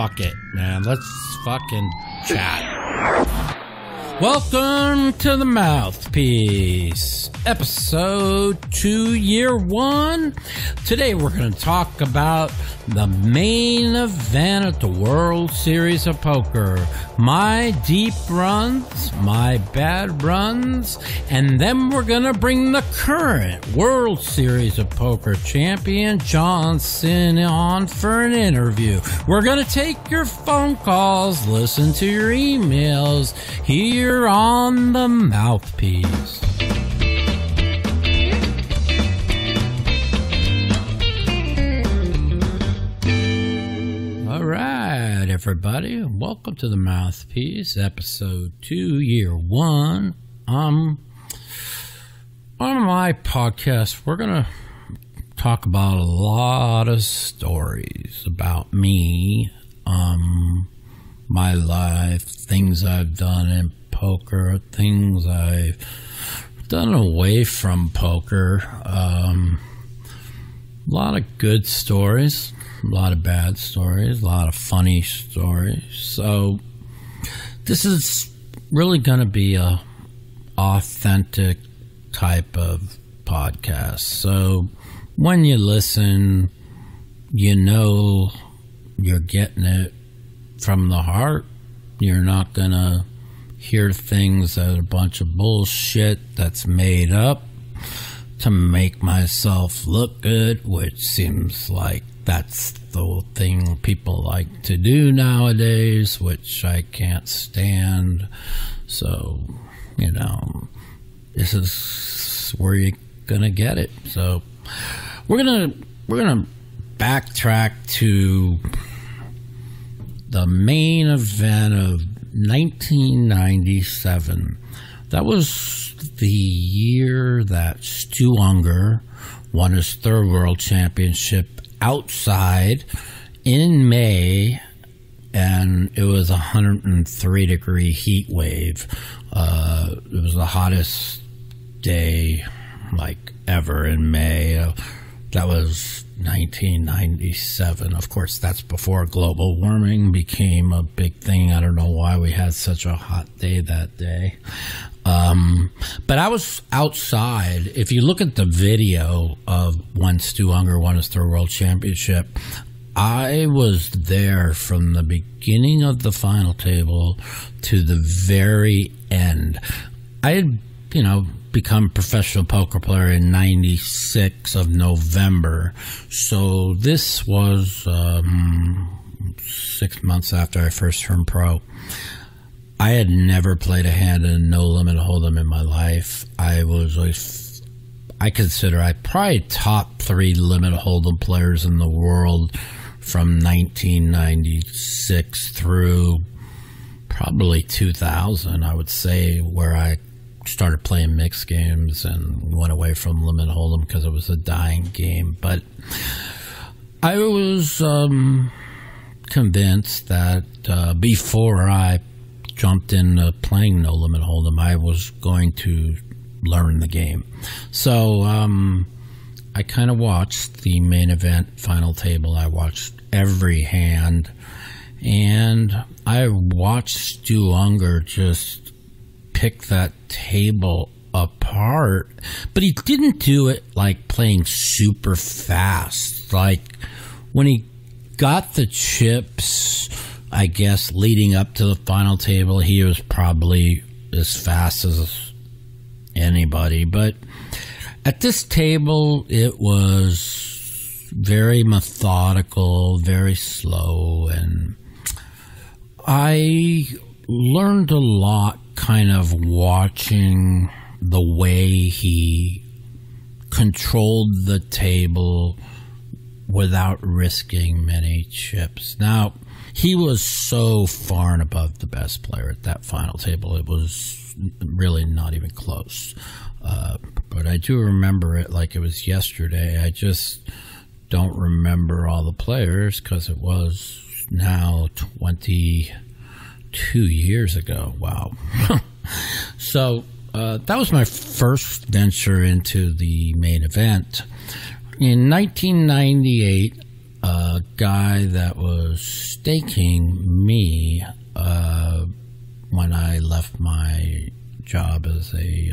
fuck it, man. Let's fucking chat. Welcome to The Mouthpiece, episode 2, year 1. Today we're going to talk about the main event at the World Series of Poker. My deep runs, my bad runs, and then we're going to bring the current World Series of Poker champion, John Cynn, on for an interview. We're going to take your phone calls, listen to your emails, here on The Mouthpiece. Everybody, welcome to The Mouthpiece, episode 2, year 1. On my podcast, we're going to talk about a lot of stories about me, my life, things I've done in poker, things I've done away from poker. A lot of good stories, a lot of bad stories, a lot of funny stories. So this is really going to be a authentic type of podcast. So when you listen, you know you're getting it from the heart. You're not going to hear things that are a bunch of bullshit that's made up to make myself look good, which seems like that's the thing people like to do nowadays, which I can't stand. So, you know, this is where you're gonna get it. So we're gonna backtrack to the main event of 1997. That was the year that Stu Unger won his 3rd world championship outside in May, and it was a 103-degree heat wave. It was the hottest day like ever in May. That was 1997. Of course, that's before global warming became a big thing. I don't know why we had such a hot day that day. But I was outside. If you look at the video of when Stu Unger won his 3rd world championship, I was there from the beginning of the final table to the very end. I had, you know, become a professional poker player in 96 of November. So this was 6 months after I first turned pro. I had never played a hand in No Limit Hold'em in my life. I was I probably top 3 Limit Hold'em players in the world from 1996 through probably 2000, I would say, where I started playing mixed games and went away from Limit Hold'em because it was a dying game. But I was convinced that before I jumped into playing No Limit Hold'em, I was going to learn the game. So I kind of watched the main event final table. I watched every hand, and I watched Stu Unger just pick that table apart. But he didn't do it like playing super fast. Like when he got the chips, I guess leading up to the final table, he was probably as fast as anybody. But at this table, it was very methodical, very slow, and I learned a lot kind of watching the way he controlled the table without risking many chips. Now, he was so far and above the best player at that final table. It was really not even close. But I do remember it like it was yesterday. I just don't remember all the players because it was now 22 years ago. Wow. So that was my first venture into the main event. In 1998, a guy that was staking me when I left my job as a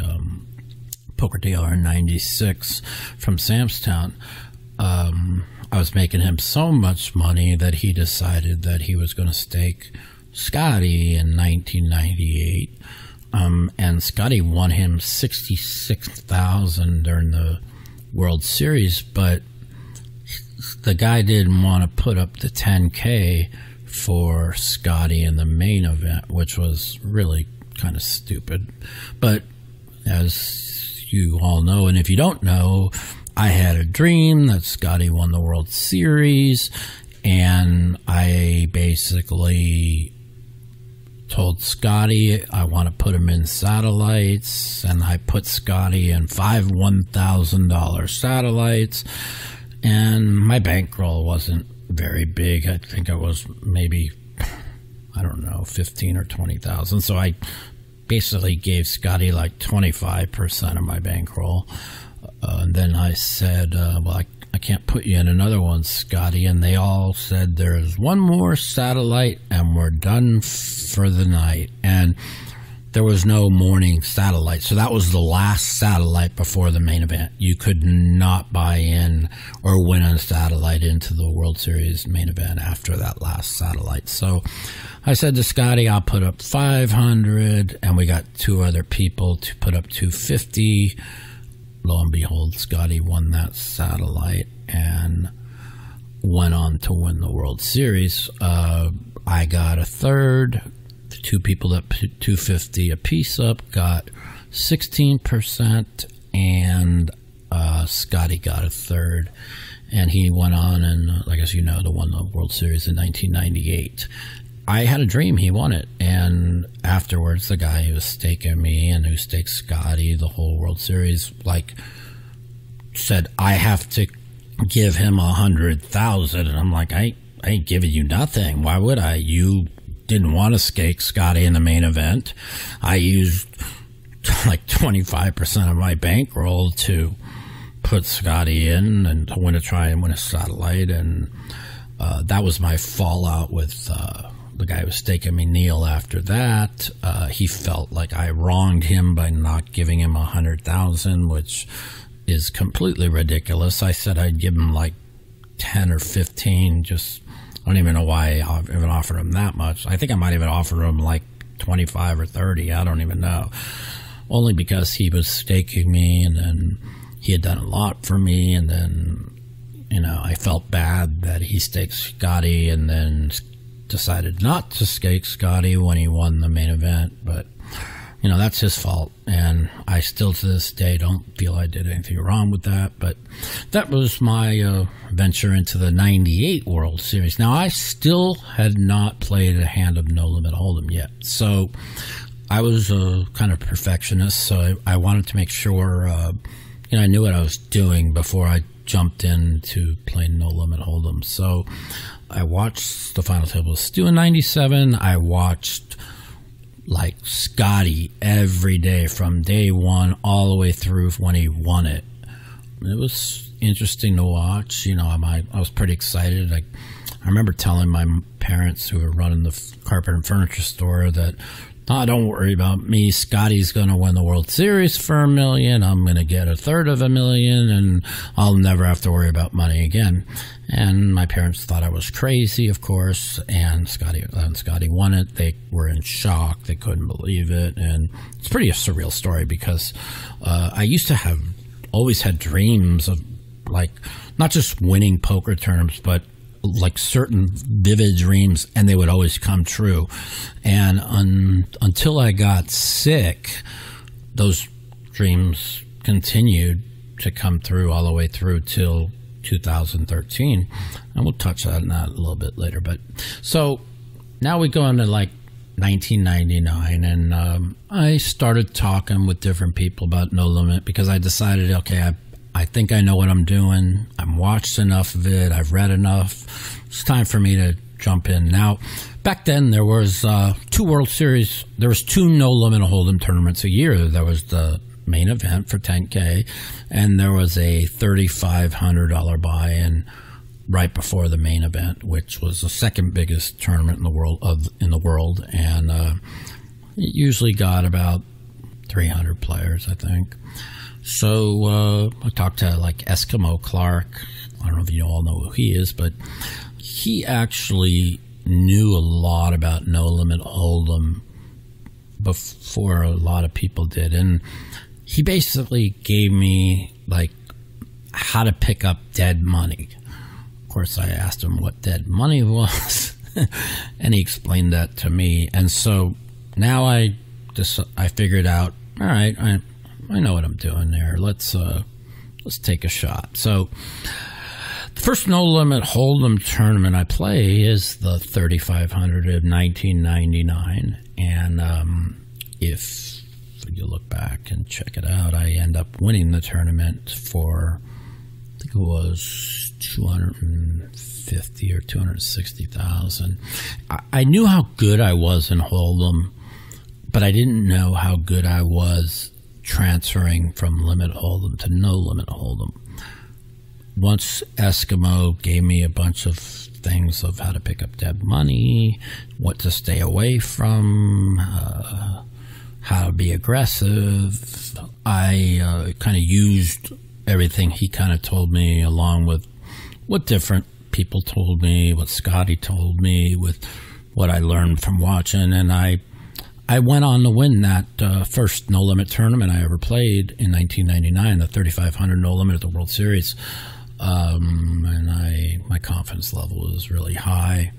poker dealer in '96 from Samstown. I was making him so much money that he decided that he was going to stake Scotty in 1998, and Scotty won him $66,000 during the World Series, but the guy didn't want to put up the $10K for Scotty in the main event, which was really kind of stupid. But as you all know, and if you don't know, I had a dream that Scotty won the World Series, and I basically told Scotty I want to put him in satellites, and I put Scotty in 5 $1,000 satellites, and my bankroll wasn't very big. I think it was maybe, I don't know, 15 or 20,000. So I basically gave Scotty like 25% of my bankroll. And then I said, well, I can't put you in another one, Scotty. And they all said, there's one more satellite and we're done for the night. And there was no morning satellite. So that was the last satellite before the main event. You could not buy in or win a satellite into the World Series main event after that last satellite. So I said to Scotty, I'll put up 500, and we got two other people to put up 250. Lo and behold, Scotty won that satellite and went on to win the World Series. I got a third. The two people that put 250 apiece up got 16%, and Scotty got a third. And he went on and, I guess you know, won the World Series in 1998. I had a dream he won it, and afterwards the guy who was staking me and who staked Scotty the whole World Series like said, I have to give him 100,000, and I'm like, I ain't giving you nothing. Why would I? You didn't want to stake Scotty in the main event. I used like 25% of my bankroll to put Scotty in and to win a try and win a satellite, and that was my fallout with the guy who was staking me, Neil. After that, he felt like I wronged him by not giving him 100,000, which is completely ridiculous. I said I'd give him like 10 or 15. Just, I don't even know why I even offered him that much. I think I might even offer him like 25 or 30. I don't even know. Only because he was staking me, and then he had done a lot for me, and then, you know, I felt bad that he staked Scotty and then decided not to stake Scotty when he won the main event. But, you know, that's his fault, and I still to this day don't feel I did anything wrong with that. But that was my venture into the '98 World Series. Now, I still had not played a hand of No Limit Hold'em yet, so I was a kind of perfectionist, so I wanted to make sure you know, I knew what I was doing before I jumped into playing No Limit Hold'em. So I watched the final table of Stu in '97. I watched like Scotty every day from day one all the way through when he won it. It was interesting to watch. You know, I was pretty excited. I remember telling my parents, who were running the carpet and furniture store, that, oh, don't worry about me. Scotty's going to win the World Series for $1 million. I'm going to get a third of $1 million, and I'll never have to worry about money again. And my parents thought I was crazy, of course, and Scotty won it. They were in shock. They couldn't believe it. And it's pretty a surreal story, because I used to have always had dreams of, like, not just winning poker tournaments, but like certain vivid dreams, and they would always come true. And until I got sick, those dreams continued to come through all the way through till 2013, and we'll touch on that a little bit later. But so now we go into like 1999, and I started talking with different people about No Limit, because I decided, okay, I think I know what I'm doing. I've watched enough of it. I've read enough. It's time for me to jump in. Now, back then there was two World Series. There was two No Limit Hold'em tournaments a year. There was the main event for $10K, and there was a $3,500 buy-in right before the main event, which was the second biggest tournament in the world, and it usually got about 300 players, I think. So I talked to like Eskimo Clark. I don't know if you all know who he is, but he actually knew a lot about No Limit Hold'em before a lot of people did, and he basically gave me like how to pick up dead money. Of course, I asked him what dead money was, and he explained that to me. And so now I figured out, all right, I know what I'm doing there. Let's take a shot. So the first No Limit Hold'em tournament I play is the 3500 of 1999, and if you look back and check it out, I end up winning the tournament for, I think it was $250,000 or $260,000. I knew how good I was in Hold'em, but I didn't know how good I was transferring from Limit Hold'em to No Limit Hold'em. Once Eskimo gave me a bunch of things of how to pick up dead money, what to stay away from, how to be aggressive, I kind of used everything he kind of told me, along with what different people told me, what Scotty told me, with what I learned from watching, and I went on to win that first No Limit tournament I ever played in 1999, the 3500 No Limit at the World Series. And my confidence level was really high.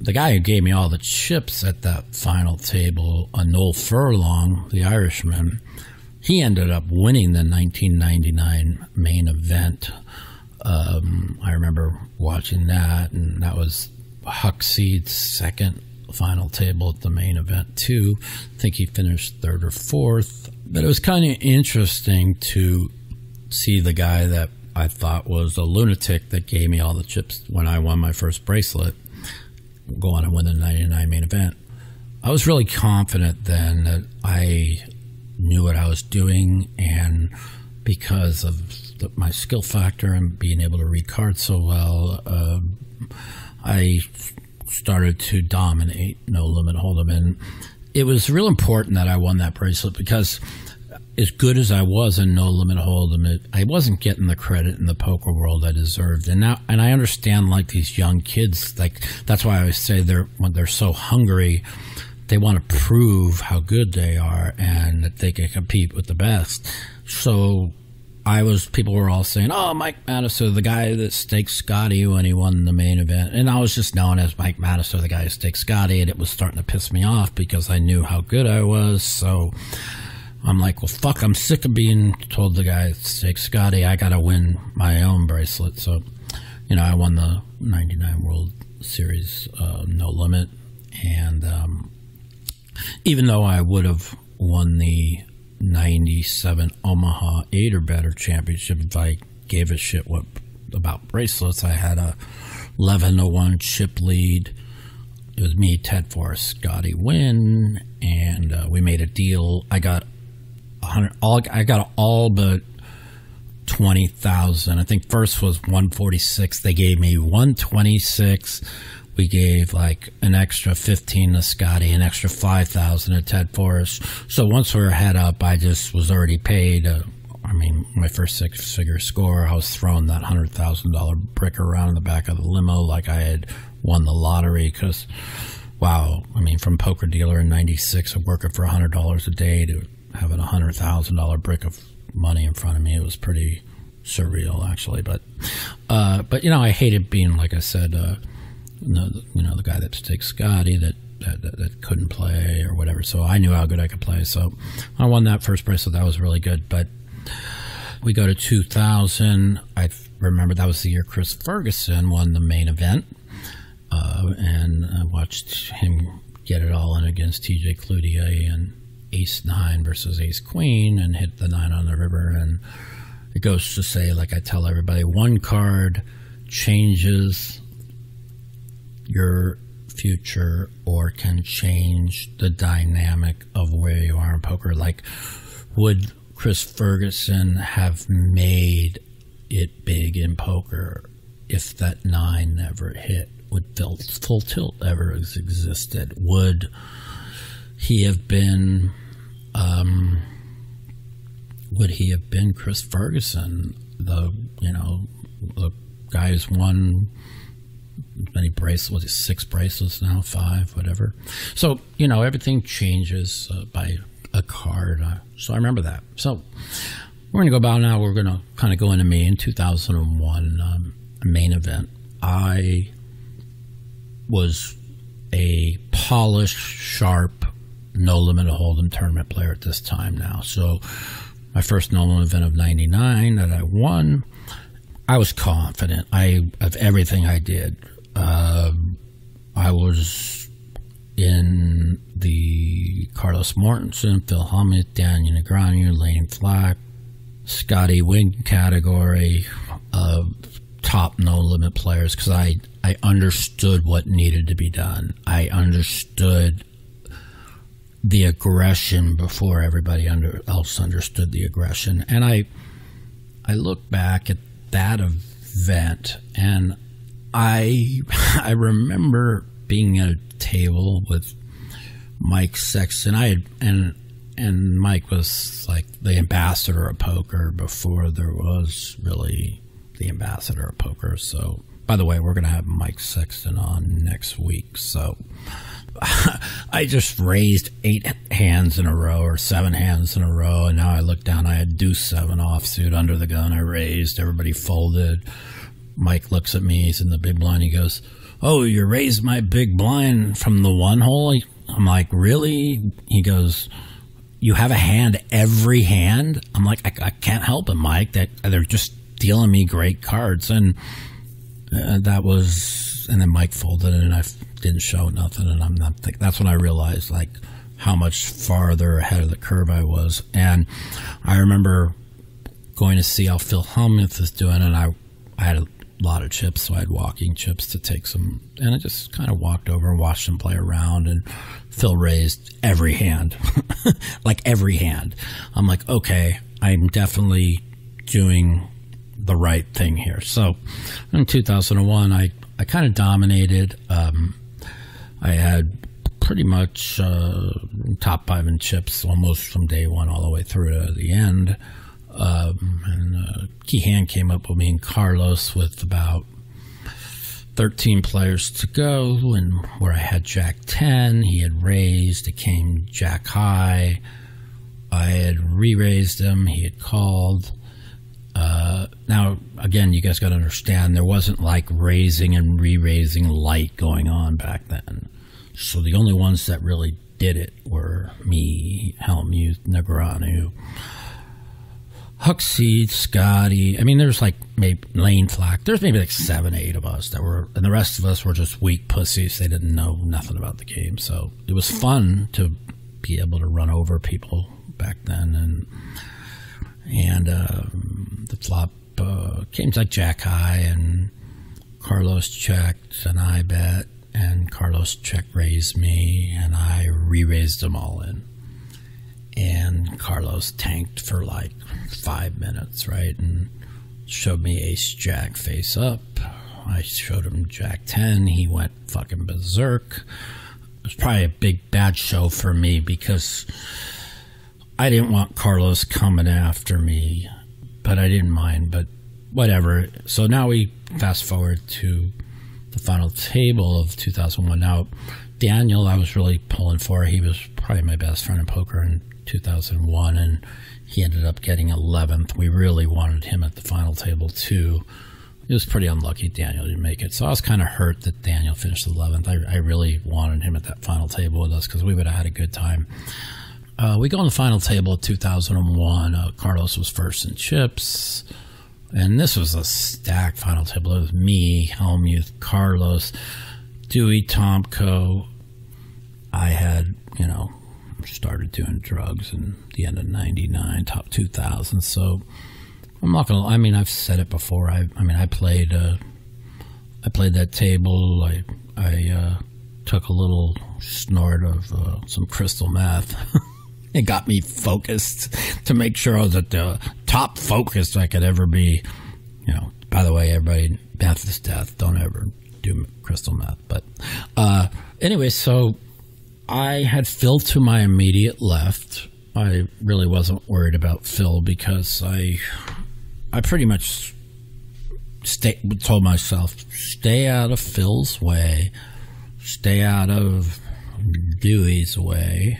The guy who gave me all the chips at that final table, Noel Furlong, the Irishman, he ended up winning the 1999 main event. I remember watching that, and that was Huck Seed's second final table at the main event too. I think he finished third or fourth. But it was kind of interesting to see the guy that I thought was a lunatic that gave me all the chips when I won my first bracelet go on and win the 99 main event. I was really confident then that I knew what I was doing, and because of my skill factor and being able to read cards so well, I started to dominate No Limit Hold'em. And it was real important that I won that bracelet, because as good as I was in No Limit Hold'em, I wasn't getting the credit in the poker world I deserved. And now, and I understand, like, these young kids, like, that's why I always say when they're so hungry, they want to prove how good they are and that they can compete with the best. So people were all saying, oh, Mike Matusow, the guy that staked Scotty when he won the main event. And I was just known as Mike Matusow, the guy who staked Scotty, and it was starting to piss me off because I knew how good I was. So I'm like, well, fuck, I'm sick of being told the guy that staked Scotty. I got to win my own bracelet. So, you know, I won the 99 World Series No Limit. And even though I would have won the 97 Omaha 8 or better championship if I gave a shit about bracelets, I had a 11-1 chip lead. It was me, Ted Forrest, Scotty Nguyen, and we made a deal. I got all but 20,000. I think first was 146. They gave me 126. We gave like an extra 15 to Scotty, an extra 5,000 to Ted Forrest. So once we were head up, I just was already paid. I mean, my first six-figure score, I was throwing that $100,000 brick around in the back of the limo like I had won the lottery, because, wow, I mean, from poker dealer in 96 and working for $100 a day to having a $100,000 brick of money in front of me, it was pretty surreal, actually. But you know, I hated being, like I said, you know, the guy that sticks Scotty that couldn't play or whatever. So I knew how good I could play. So I won that first bracelet. That was really good. But we go to 2000. I remember that was the year Chris Ferguson won the main event. And I watched him get it all in against TJ Cloutier and Ace-9 versus Ace-Queen, and hit the 9 on the river. And it goes to say, like I tell everybody, one card changes your future or can change the dynamic of where you are in poker. Like, would Chris Ferguson have made it big in poker if that 9 never hit, would Full Tilt ever have existed? Would he have been Chris Ferguson, the the guy who's won many bracelets, 6 bracelets now, 5, whatever. So everything changes by a card. So I remember that. So we're going to go about now. We're going to kind of go into Main 2001 main event. I was a polished, sharp, no limit hold'em tournament player at this time now. So my first no limit event of '99 that I won, I was confident. Of everything I did. I was in the Carlos Mortensen, Phil Hellmuth, Daniel Negreanu, Lane Flack, Scotty Nguyen category of top no limit players, because I understood what needed to be done. I understood the aggression before everybody else understood the aggression. And I look back at that event, and I remember being at a table with Mike Sexton. And Mike was like the ambassador of poker before there was really the ambassador of poker. So, by the way, we're going to have Mike Sexton on next week. So I just raised 8 hands in a row, or 7 hands in a row. And now I look down, I had deuce 7 offsuit under the gun. I raised, everybody folded. Mike looks at me, he's in the big blind. He goes, "Oh, you raised my big blind from the one hole?" I'm like, "Really?" He goes, "You have a hand every hand?" I'm like, I can't help it, Mike. They're just dealing me great cards. And that was, and then Mike folded and I didn't show nothing. And that's when I realized like how much farther ahead of the curve I was. And I remember going to see how Phil Hellmuth was doing. And I had a lot of chips, so I had walking chips to take some, and I just kind of walked over and watched him play around, and Phil raised every hand, like every hand. I'm like, okay, I'm definitely doing the right thing here. So in 2001, I kind of dominated. I had pretty much top 5 in chips almost from day one all the way through to the end. And Kehan came up with me and Carlos with about 13 players to go, and where I had Jack 10, he had raised, it came Jack high, I had re-raised him, he had called. Now again, you guys got to understand, there wasn't like raising and re-raising light going on back then, so the only ones that really did it were me, Hellmuth, Negreanu, Huckseed, Scotty. I mean, there's like maybe Lane Flack. There's maybe like 7, 8 of us that were, and the rest of us were just weak pussies. They didn't know nothing about the game. So it was fun to be able to run over people back then. And the flop came like Jack high, and Carlos checked, and I bet, and Carlos check raised me, and I re-raised them all in. And Carlos tanked for like 5 minutes, right? And showed me ace jack face up. I showed him Jack 10. He went fucking berserk. It was probably a big bad show for me because I didn't want Carlos coming after me, but I didn't mind, but whatever. So now we fast forward to the final table of 2001. Now, Daniel, I was really pulling for. He was probably my best friend in poker in 2001, and he ended up getting 11th. We really wanted him at the final table too. It was pretty unlucky Daniel didn't make it, so I was kind of hurt that Daniel finished 11th. I really wanted him at that final table with us because we would have had a good time. We go on the final table of 2001. Carlos was first in chips, and this was a stacked final table. It was me, Hellmuth, Carlos, Dewey Tomko. I had, started doing drugs in the end of '99, top 2000. So I'm not gonna. I mean, I've said it before. I played. I played that table. I took a little snort of some crystal meth. It got me focused to make sure I was at the top focused I could ever be. By the way, everybody Baptist death. Don't ever do crystal meth. But anyway, so I had Phil to my immediate left. I really wasn't worried about Phil because I pretty much told myself, stay out of Phil's way, stay out of Dewey's way,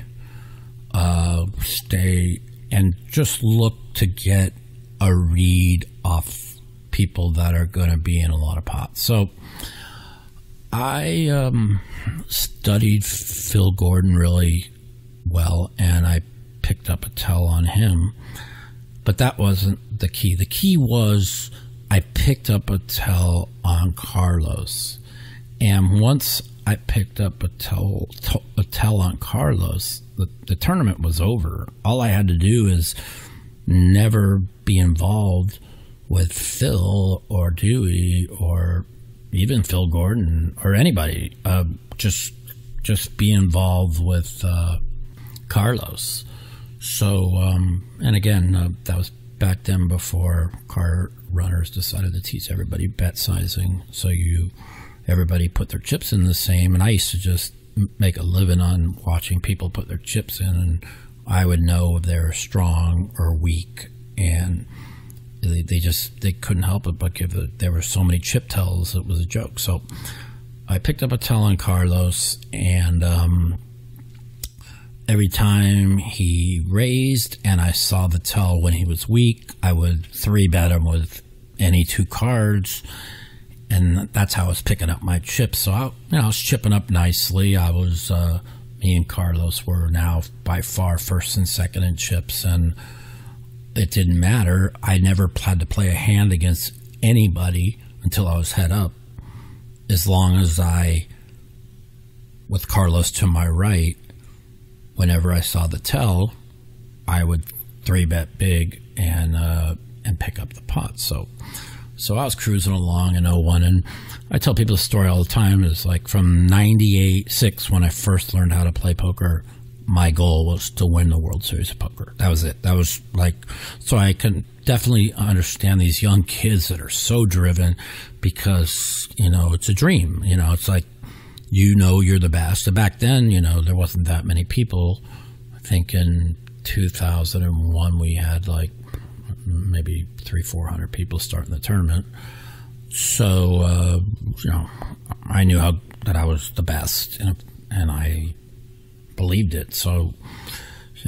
and just look to get a read off people that are going to be in a lot of pot. So I studied Phil Gordon really well, and I picked up a tell on him, but that wasn't the key. The key was I picked up a tell on Carlos, and once I picked up a tell on Carlos, the tournament was over. All I had to do is never be involved with Phil or Dewey or even Phil Gordon or anybody. Just be involved with Carlos. So and again, that was back then before car runners decided to teach everybody bet sizing. So everybody put their chips in the same, and I used to just make a living on watching people put their chips in, and I would know if they're strong or weak, and they couldn't help it but give it. There were so many chip tells, it was a joke. So I picked up a tell on Carlos, and every time he raised and I saw the tell when he was weak, I would 3-bet him with any two cards, and that's how I was picking up my chips. So I was chipping up nicely. I was me and Carlos were now by far first and second in chips, and it didn't matter. I never had to play a hand against anybody until I was head up, as long as I, with Carlos to my right, whenever I saw the tell, I would 3-bet big and pick up the pot. So I was cruising along in 01, and I tell people the story all the time. It's like from 98-6 when I first learned how to play poker, my goal was to win the World Series of Poker. That was it. That was like, so I can definitely understand these young kids that are so driven, because it's a dream. It's like, you're the best. And back then, there wasn't that many people. I think in 2001 we had like maybe 300-400 people starting the tournament. So I knew that I was the best, and I believed it. So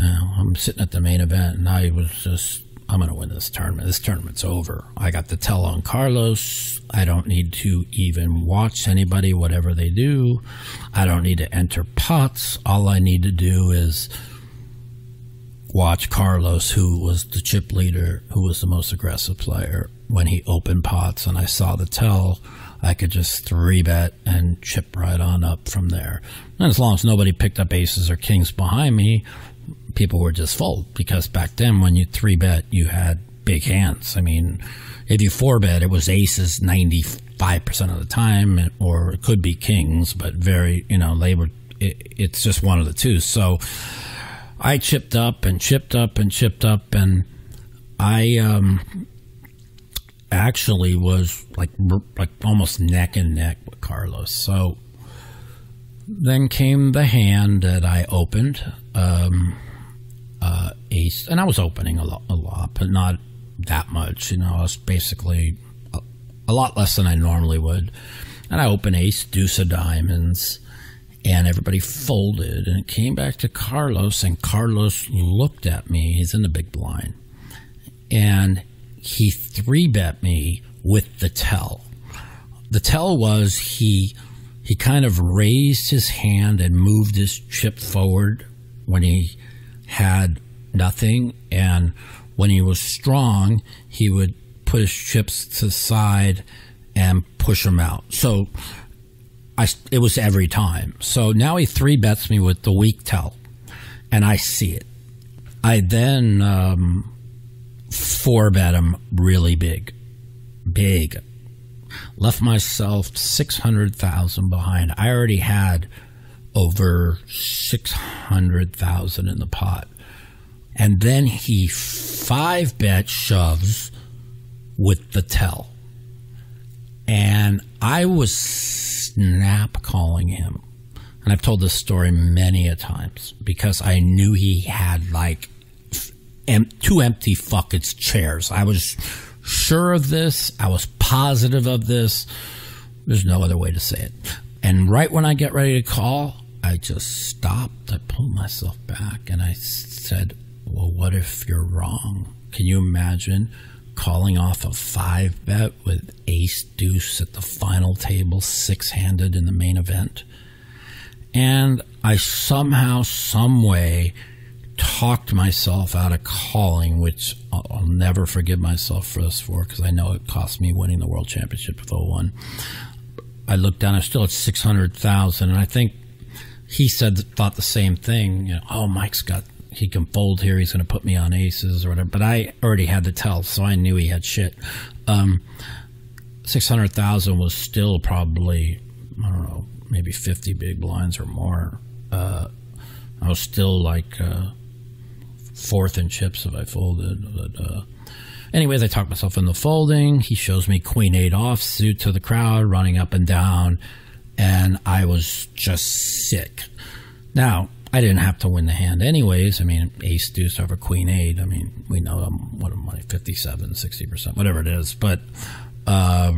I'm sitting at the main event, and I was just, I'm going to win this tournament. This tournament's over. I got the tell on Carlos. I don't need to even watch anybody, whatever they do. I don't need to enter pots. All I need to do is watch Carlos, who was the chip leader, who was the most aggressive player. When he opened pots and I saw the tell, I could just 3-bet and chip right on up from there. And as long as nobody picked up aces or kings behind me, people were just fold, because back then when you 3-bet, you had big hands. I mean, if you 4-bet, it was aces 95% of the time, or it could be kings, but very, they were, it's just one of the two. So I chipped up and chipped up and chipped up, and I actually was like almost neck and neck with Carlos. So then came the hand that I opened. Ace, and I was opening a lot, but not that much. I was basically a lot less than I normally would, and I opened ace, deuce of diamonds, and everybody folded, and it came back to Carlos, and Carlos looked at me. He's in the big blind, and he 3-bet me with the tell. The tell was he kind of raised his hand and moved his chip forward when he had nothing, and when he was strong, he would put his chips to the side and push them out. So it was every time. So now he 3-bets me with the weak tell, and I see it. I then 4-bet him really big, left myself 600,000 behind. I already had over 600,000 in the pot. And then he 5-bet shoves with the tell. And I was snap calling him. And I've told this story many a times because I knew he had like two empty fucking chairs. I was sure of this. I was positive of this. There's no other way to say it. And right when I get ready to call, I just stopped. I pulled myself back and I said, well, what if you're wrong? Can you imagine calling off a 5-bet with ace deuce at the final table, 6-handed in the main event? And I somehow, some way, talked myself out of calling, which I'll never forgive myself for this for, because I know it cost me winning the world championship of 01. I looked down, I was still at 600,000, and I think he said, thought the same thing. You know, oh, Mike's got, he can fold here, he's going to put me on aces or whatever. But I already had the tell, so I knew he had shit. 600,000 was still probably, I don't know, maybe 50 big blinds or more. I was still like fourth in chips if I folded. But anyways, I talked myself into folding. He shows me Queen-8 offsuit to the crowd, running up and down, and I was just sick. Now, I didn't have to win the hand anyways. I mean, ace deuce over Queen-8. I mean, we know I'm, what am I, 57, 60%, whatever it is. But I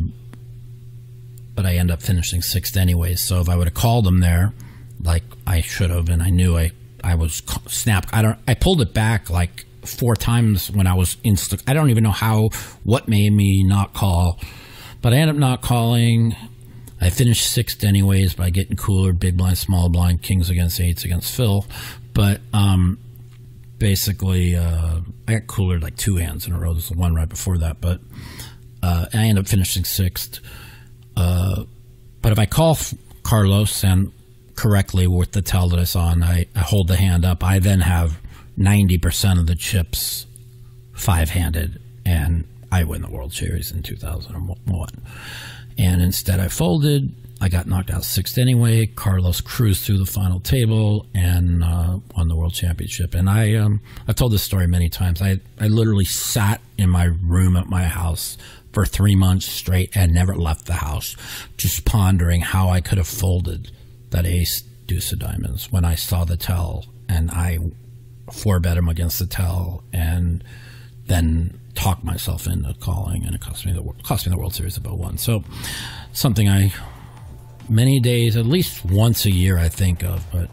end up finishing sixth anyways. So if I would have called him there, like I should have, and I knew I was snapped. I pulled it back like 4 times when I was insta. I don't even know how, what made me not call, but I end up not calling. I finished sixth anyways by getting cooler, big blind, small blind, kings against eights against Phil. But basically, I got cooler like 2 hands in a row. There's the one right before that, but I end up finishing sixth. But if I call Carlos and correctly with the tell that I saw, and I hold the hand up, I then have 90% of the chips 5-handed, and I win the World Series in 2001. And instead I folded. I got knocked out 6th anyway. Carlos cruised through the final table and won the World Championship. And I've told this story many times. I literally sat in my room at my house for 3 months straight and never left the house, just pondering how I could have folded that ace deuce of diamonds when I saw the tell, and I 4-bet him against the tell and then talked myself into calling, and it cost me the World Series of 01. So something I many days, at least once a year, I think of, but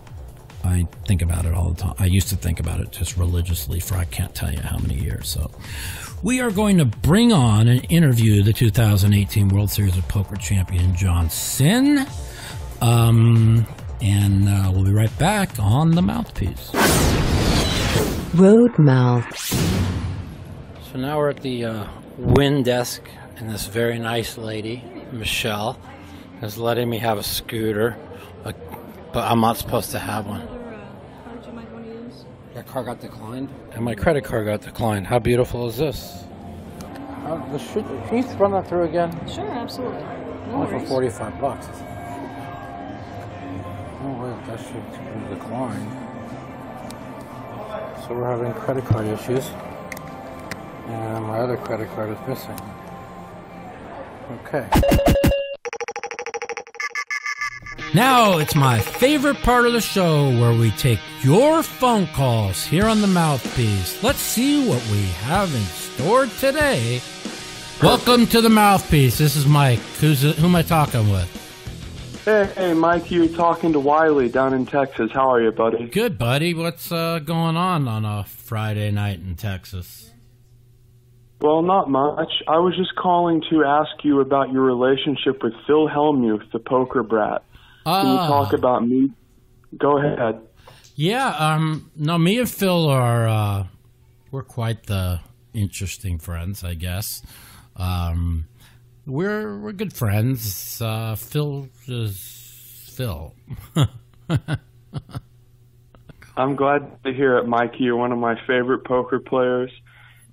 I think about it all the time. I used to think about it just religiously for I can't tell you how many years. So we are going to bring on and interview the 2018 World Series of Poker champion John Cynn. And we'll be right back on The Mouthpiece. Road Mouth. So now we're at the Wynn desk, and this very nice lady, Michelle, is letting me have a scooter, but I'm not supposed to have one. Card you might want to use? Your car got declined? And my credit card got declined. How beautiful is this? Can you run that through again? Sure, absolutely. No worries. Only for 45 bucks. Oh, wait, that should be declined. So we're having credit card issues. And my other credit card is missing. Okay. Now it's my favorite part of the show where we take your phone calls here on The Mouthpiece. Let's see what we have in store today. Welcome to The Mouthpiece. This is Mike. Who am I talking with? Hey, Mike, you're talking to Wiley down in Texas. How are you, buddy? Good, buddy. What's going on a Friday night in Texas? Well, not much. I was just calling to ask you about your relationship with Phil Hellmuth, the poker brat. Can you talk about me? Go ahead. Yeah, no, me and Phil are, we're quite the interesting friends, I guess. We're good friends. Phil is Phil. I'm glad to hear it, Mikey. You're one of my favorite poker players.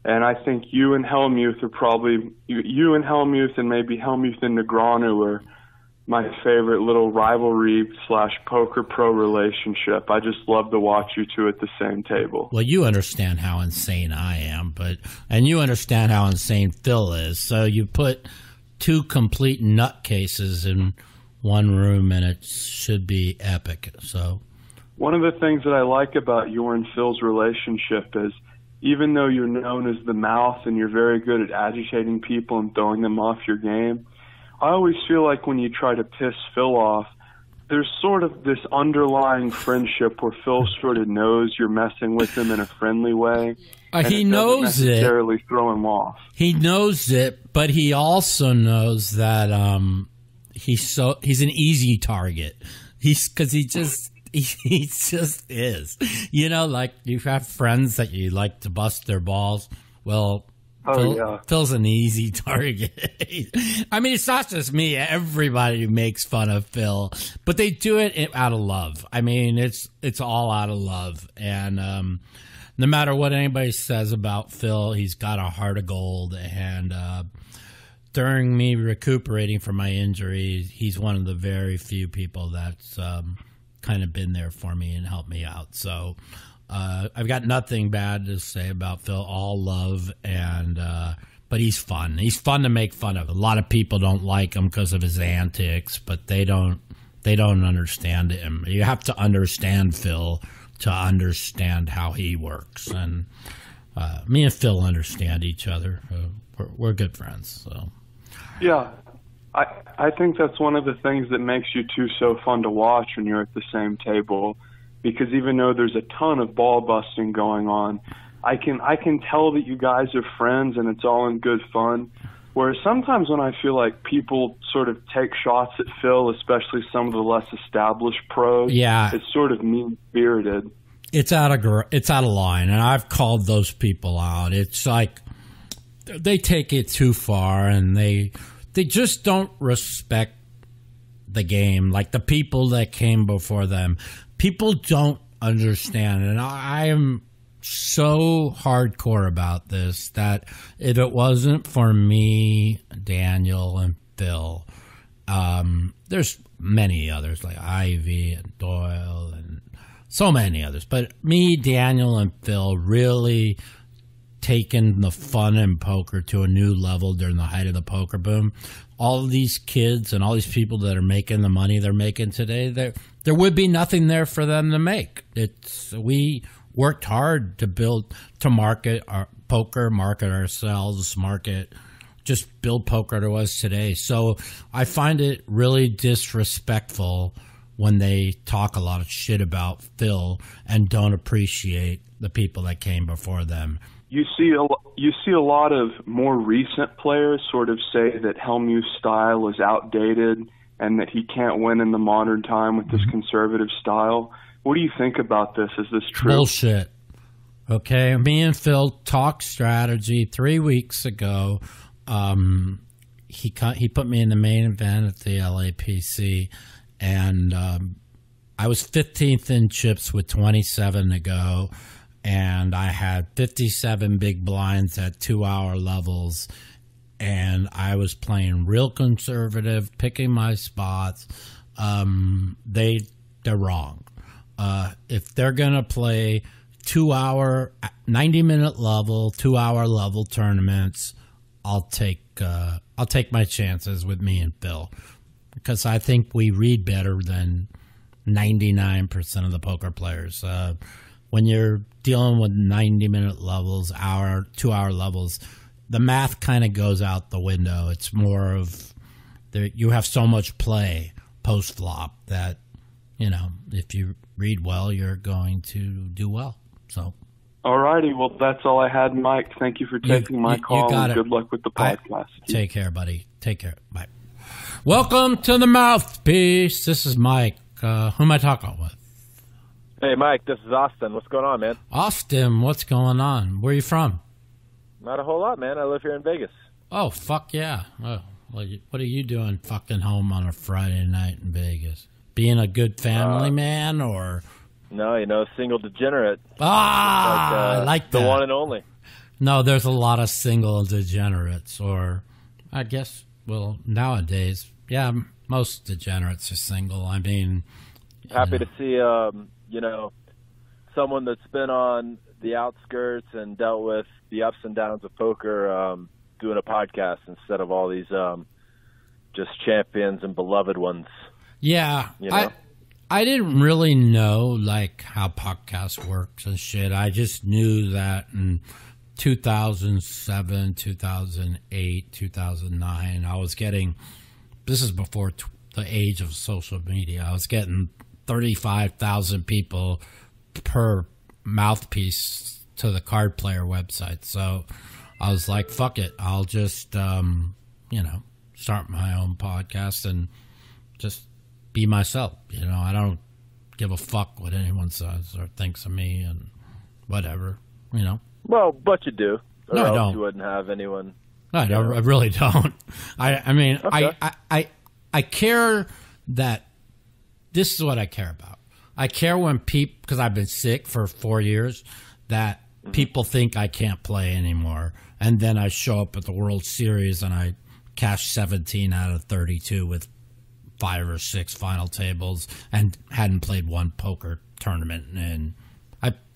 And I think you and Hellmuth are probably, you and Hellmuth and maybe Hellmuth and Negreanu are my favorite little rivalry/poker pro relationship. I just love to watch you two at the same table. Well, you understand how insane I am, and you understand how insane Phil is. So you put two complete nutcases in one room, and it should be epic. So, one of the things that I like about your and Phil's relationship is, even though you're known as the Mouth and you're very good at agitating people and throwing them off your game, I always feel like when you try to piss Phil off, there's sort of this underlying friendship where Phil sort of knows you're messing with him in a friendly way. He knows it. Necessarily throw him off. He knows it, but he also knows that he's an easy target. He just is. You know, like you have friends that you like to bust their balls. Well, Phil's an easy target. I mean, it's not just me. Everybody makes fun of Phil, but they do it out of love. I mean, it's all out of love. And no matter what anybody says about Phil, he's got a heart of gold. And during me recuperating from my injury, he's one of the very few people that's kind of been there for me and helped me out. So I've got nothing bad to say about Phil, all love. And but he's fun. He's fun to make fun of. A lot of people don't like him because of his antics, but they don't understand him. You have to understand Phil to understand how he works. And me and Phil understand each other. We're good friends. So yeah, I think that's one of the things that makes you two so fun to watch when you're at the same table, because even though there's a ton of ball busting going on, I can tell that you guys are friends and it's all in good fun. Whereas sometimes when I feel like people sort of take shots at Phil, especially some of the less established pros, yeah, it's sort of mean-spirited. It's out of line, and I've called those people out. It's like they take it too far, and they just don't respect the game, like the people that came before them. People don't understand, and I am so hardcore about this that if it wasn't for me, Daniel, and Phil, there's many others like Ivy and Doyle and so many others, but me, Daniel, and Phil really taken the fun in poker to a new level during the height of the poker boom. All these kids and all these people that are making the money they're making today, there would be nothing there for them to make. We worked hard to build, to market our poker, market ourselves, just build poker to us today. So I find it really disrespectful when they talk a lot of shit about Phil and don't appreciate the people that came before them. You see a lot of more recent players sort of say that Hellmuth's style is outdated and that he can't win in the modern time with this conservative style. What do you think about this? Is this true? Bullshit. Okay, me and Phil talked strategy 3 weeks ago. He put me in the main event at the LAPC, and I was 15th in chips with 27 to go. And I had 57 big blinds at 2-hour levels, and I was playing real conservative, picking my spots. They're wrong. If they're going to play 2-hour, 90-minute level, 2-hour level tournaments, I'll take my chances with me and Phil, because I think we read better than 99% of the poker players. When you're dealing with 90-minute levels, hour, 2-hour levels, the math kind of goes out the window. It's more of you have so much play post-flop that, you know, if you read well, you're going to do well. So, all righty. Well, that's all I had, Mike. Thank you for taking my call. Good luck with the podcast. Take care, buddy. Take care. Bye. Welcome to the Mouthpiece. This is Mike. Who am I talking with? Hey, Mike, this is Austin. What's going on, man? Austin, what's going on? Where are you from? Not a whole lot, man. I live here in Vegas. Oh, fuck yeah. Oh, well, what are you doing fucking home on a Friday night in Vegas? Being a good family man, or? No, you know, single degenerate. Ah, I like that. The one and only. No, there's a lot of single degenerates, or I guess, well, nowadays, yeah, most degenerates are single. I mean, happy to see... you know, someone that's been on the outskirts and dealt with the ups and downs of poker doing a podcast instead of all these just champions and beloved ones. Yeah. You know? I didn't really know, like, how podcasts works and shit. I just knew that in 2007, 2008, 2009, I was getting, this is before the age of social media, I was getting 35,000 people per mouthpiece to the card player website. So I was like, fuck it. I'll just, you know, start my own podcast and just be myself. You know, I don't give a fuck what anyone says or thinks of me and whatever, you know. Well, but you do. Or no, I don't. You wouldn't have anyone. No, I don't. I really don't. I mean, okay. I care that this is what I care about. I care when people, because I've been sick for 4 years, that people think I can't play anymore. And then I show up at the World Series and I cash 17 out of 32 with 5 or 6 final tables and hadn't played one poker tournament in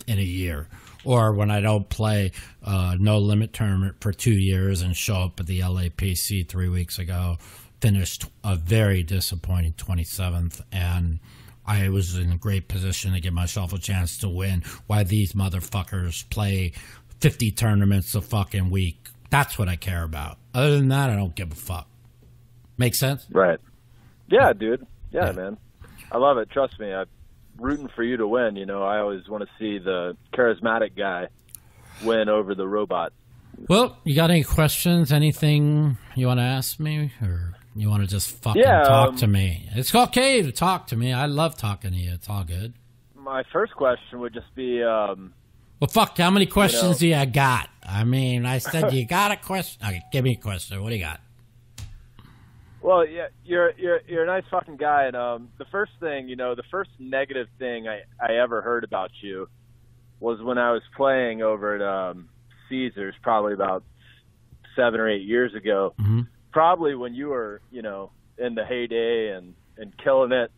a year. Or when I don't play no limit tournament for 2 years and show up at the LAPC 3 weeks ago, finished a very disappointing 27th, and I was in a great position to give myself a chance to win. Why these motherfuckers play 50 tournaments a fucking week? That's what I care about. Other than that, I don't give a fuck. Make sense? Right. Yeah, dude. Yeah, yeah, man. I love it. Trust me. I'm rooting for you to win. You know, I always want to see the charismatic guy win over the robot. Well, you got any questions? Anything you want to ask me? Or you want to just fucking talk to me? It's okay to talk to me. I love talking to you. It's all good. My first question would just be... well, fuck, how many questions do you got? I mean, I said you got a question. Okay, give me a question. What do you got? Well, yeah, you're a nice fucking guy. And the first thing, you know, the first negative thing I ever heard about you was when I was playing over at Caesars probably about 7 or 8 years ago. Mm-hmm. Probably when you were, you know, in the heyday and killing it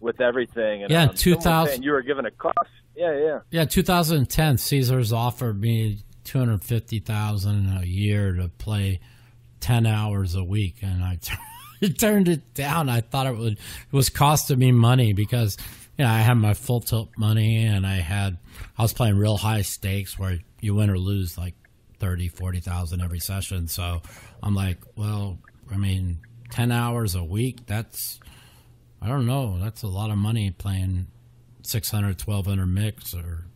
with everything. And, yeah, 2000. You were given a class. Yeah, yeah. Yeah, 2010. Caesars offered me $250,000 a year to play 10 hours a week, and I turned it down. I thought it was costing me money because, you know, I had my Full Tilt money, and I was playing real high stakes where you win or lose like 30,000, 40,000 every session. So I'm like, well, I mean, 10 hours a week, that's, I don't know, that's a lot of money playing 600, 1200 mix or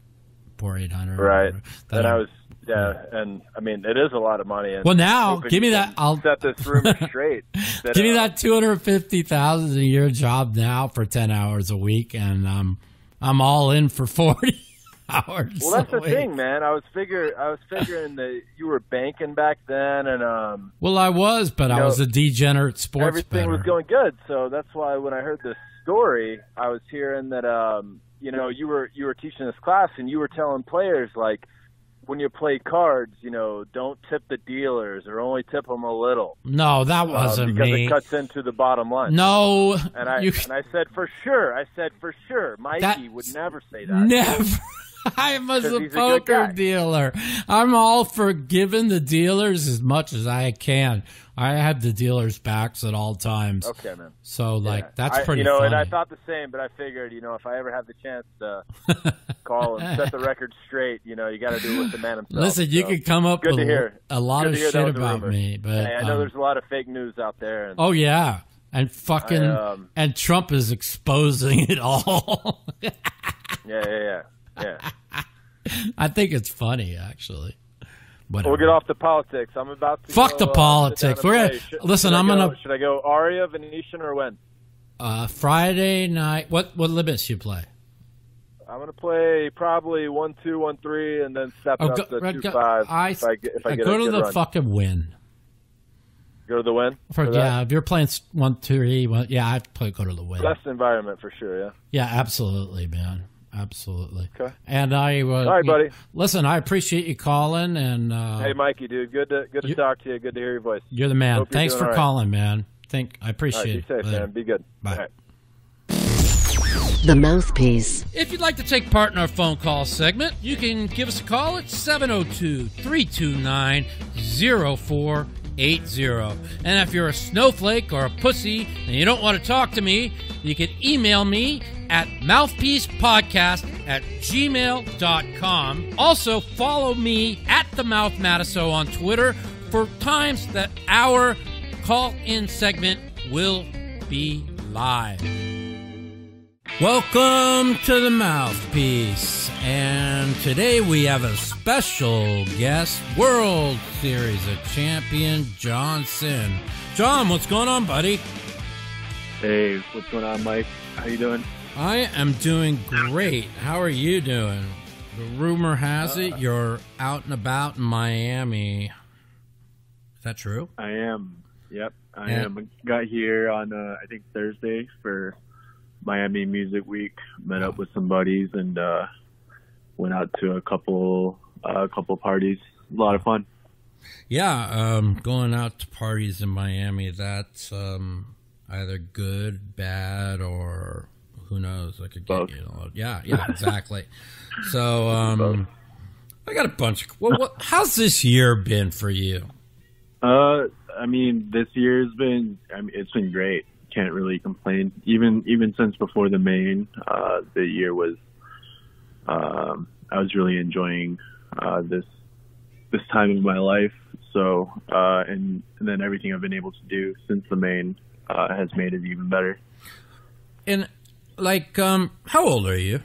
400, 800. Right. Then I was, yeah, and I mean, it is a lot of money. And well, now give me that. I'll set this room straight. Give me that $250,000 a year job now for 10 hours a week, and I'm all in for 40. Well, that's the thing, man. I was figuring that you were banking back then, and well, I was, but I was a degenerate sports. Everything was going good, so that's why when I heard this story, I was hearing that you know, you were teaching this class, and you were telling players, like, when you play cards, you know, don't tip the dealers or only tip them a little. No, that wasn't me. Because it cuts into the bottom line. No. And I said for sure. I said for sure. Mikey would never say that. Never. I was a poker dealer. I'm all for giving the dealers as much as I can. I have the dealers' backs at all times. Okay, man. So, like, that's pretty funny. And I thought the same, but I figured, you know, if I ever have the chance to call and set the record straight, you know, you got to do it with the man himself. Listen, you could come up with a lot of shit about me. But I know there's a lot of fake news out there. Oh, yeah. And fucking and Trump is exposing it all. Yeah. I think it's funny, actually. Whatever. We'll get off the politics. I'm about to fuck the politics. We're gonna, listen, I'm gonna. Should I go Aria, Venetian, or when? Friday night. What limits you play? I'm gonna play probably 1, 2, 1, 3, and then step up to 2, 5. If I get a good run. Fucking win. Go to the win? Yeah, if you're playing 1, 2, 3, yeah, I'd play go to the win. Best environment for sure. Yeah. Yeah, absolutely, man. Absolutely. Okay. And I all right, buddy. Listen, I appreciate you calling. And hey, Mikey, dude, good to talk to you. Good to hear your voice. You're the man. Thanks for calling, man. I appreciate it. Be safe, man. Be good. Bye. All right. The Mouthpiece. If you'd like to take part in our phone call segment, you can give us a call at 702-329-0488. 880. And if you're a snowflake or a pussy and you don't want to talk to me, you can email me at mouthpiecePodcast@gmail.com. Also, follow me at The Mouth Matusow on Twitter for times that our call-in segment will be live. Welcome to The Mouthpiece, and today we have a special guest, World Series of Champion John Cynn. John, what's going on, buddy? Hey, what's going on, Mike? How you doing? I am doing great. How are you doing? The rumor has it you're out and about in Miami. Is that true? I am. Yep, I am. Got here on I think Thursday for Miami Music Week. Met up with some buddies and went out to a couple parties. A lot of fun. Yeah, going out to parties in Miami, that's either good, bad, or who knows? I could get you know, yeah, exactly. So I got a bunch of. Well, how's this year been for you? I mean, this year's been. I mean, it's been great. Can't really complain. Even since before the main, the year was. I was really enjoying this time of my life. So and then everything I've been able to do since the main has made it even better. And like, how old are you?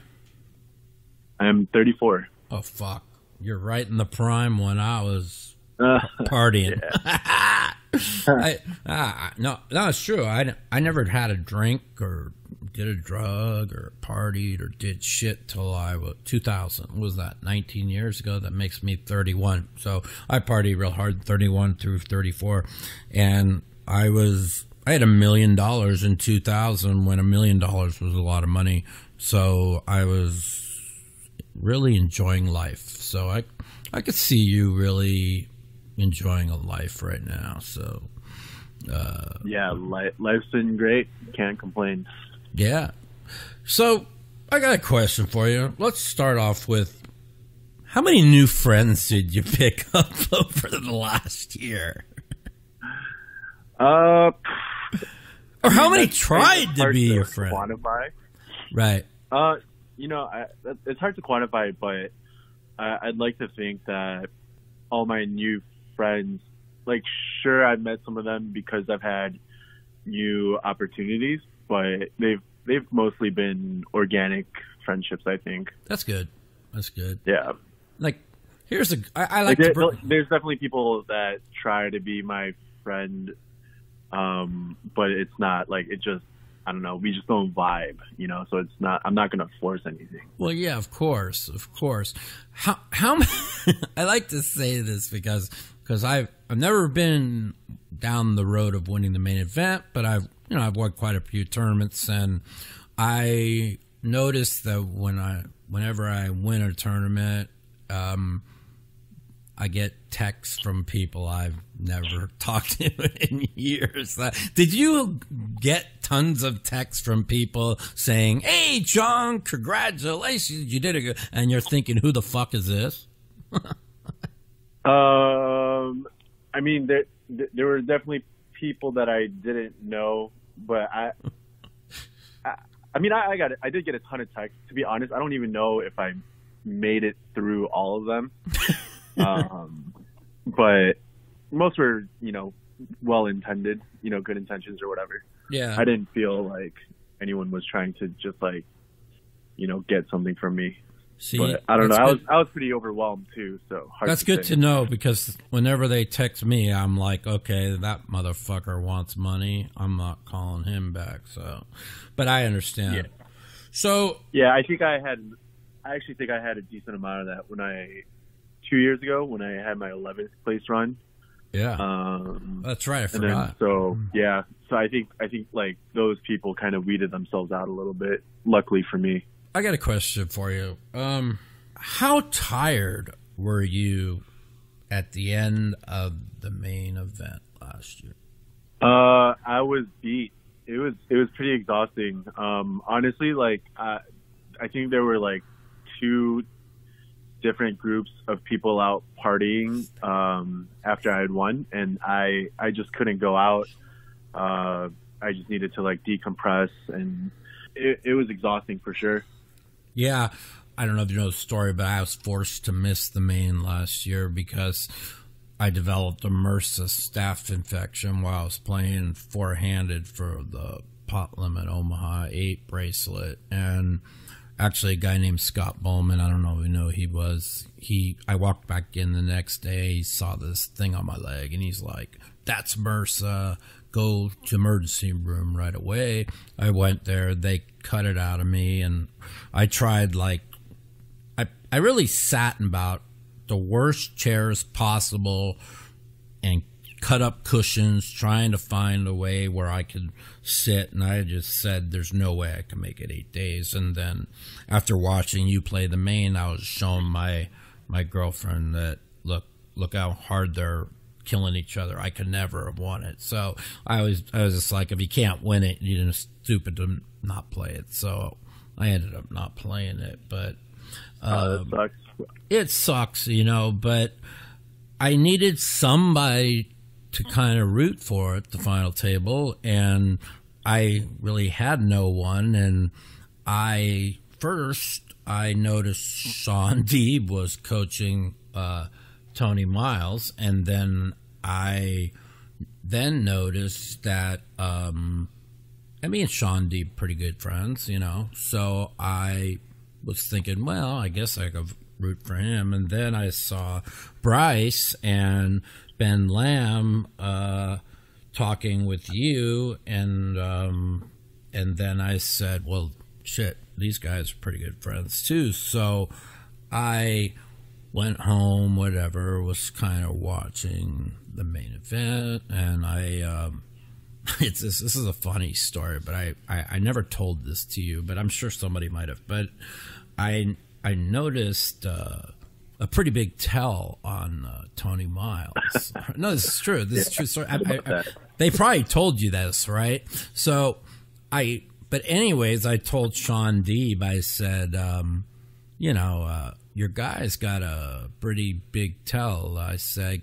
I'm 34. Oh fuck! You're right in the prime when I was. Partying. Yeah. No, it's true. I never had a drink or did a drug or partied or did shit till I was 2000. What was that, 19 years ago? That makes me 31. So I partied real hard, 31 through 34, and I had $1 million in 2000 when $1 million was a lot of money. So I was really enjoying life. So I could see you really enjoying a life right now. So yeah, life's been great. Can't complain. Yeah. So I got a question for you. Let's start off with, how many new friends did you pick up over the last year? Or how many tried to be your friend? Quantify. Right. You know, it's hard to quantify, but I'd like to think that all my new friends, like, sure, I've met some of them because I've had new opportunities, but they've mostly been organic friendships, I think. That's good. That's good. Yeah. Like, here's the I like to there's definitely people that try to be my friend, but it's not like it just. I don't know. We just don't vibe, you know. So it's not. I'm not going to force anything. Well, yeah, of course, of course. How? I like to say this because I've never been down the road of winning the main event, but I've won quite a few tournaments, and I noticed that whenever I win a tournament, I get texts from people I've never talked to in years. Did you get tons of texts from people saying, "Hey, John, congratulations, you did it," and you're thinking, "Who the fuck is this?" I mean, there were definitely people that I didn't know, but I mean, I did get a ton of texts. To be honest, I don't even know if I made it through all of them. But most were, you know, well-intended, you know, good intentions or whatever. Yeah. I didn't feel like anyone was trying to just, like, you know, get something from me. See, but I don't know. I was pretty overwhelmed too. So that's good to know, because whenever they text me, I'm like, okay, that motherfucker wants money. I'm not calling him back. So, but I understand. Yeah. So yeah, I actually think I had a decent amount of that when 2 years ago when I had my 11th place run. Yeah. That's right. I forgot. So yeah. So I think like those people kind of weeded themselves out a little bit. Luckily for me. I got a question for you. How tired were you at the end of the main event last year? I was beat. It was pretty exhausting. Honestly, like I think there were like two different groups of people out partying after I had won, and I just couldn't go out. I just needed to like decompress, and it was exhausting for sure. Yeah, I don't know if you know the story, but I was forced to miss the main last year because I developed a MRSA staph infection while I was playing four-handed for the Pot Limit Omaha 8 bracelet. And actually a guy named Scott Bowman, I don't know if you know who he was, I walked back in the next day, he saw this thing on my leg, and he's like, "That's MRSA, go to emergency room right away." I went there, they cut it out of me, and I tried, like, I really sat in about the worst chairs possible and cut up cushions trying to find a way where I could sit, and I just said there's no way I can make it 8 days. And then after watching you play the main, I was showing my girlfriend that look how hard they're killing each other. I could never have won it. So I was just like, if you can't win it, you're just stupid to not play it. So I ended up not playing it, but that sucks. It sucks, you know, but I needed somebody to kind of root for at the final table, and I really had no one. And I noticed Sean Deeb was coaching Tony Miles, and then I noticed that I mean, Sean Deeb, pretty good friends, you know, so I was thinking, well, I guess I could root for him. And then I saw Bryce and Ben Lamb talking with you, and then I said, well, shit, these guys are pretty good friends too. So I went home, whatever, was kind of watching the main event, and I this is a funny story, but I never told this to you, but I'm sure somebody might have, but I noticed a pretty big tell on Tony Miles. No, this is true. This is true story. They probably told you this, right? So but anyways, I told Sean Deeb, I said, you know, your guy's got a pretty big tell. I said,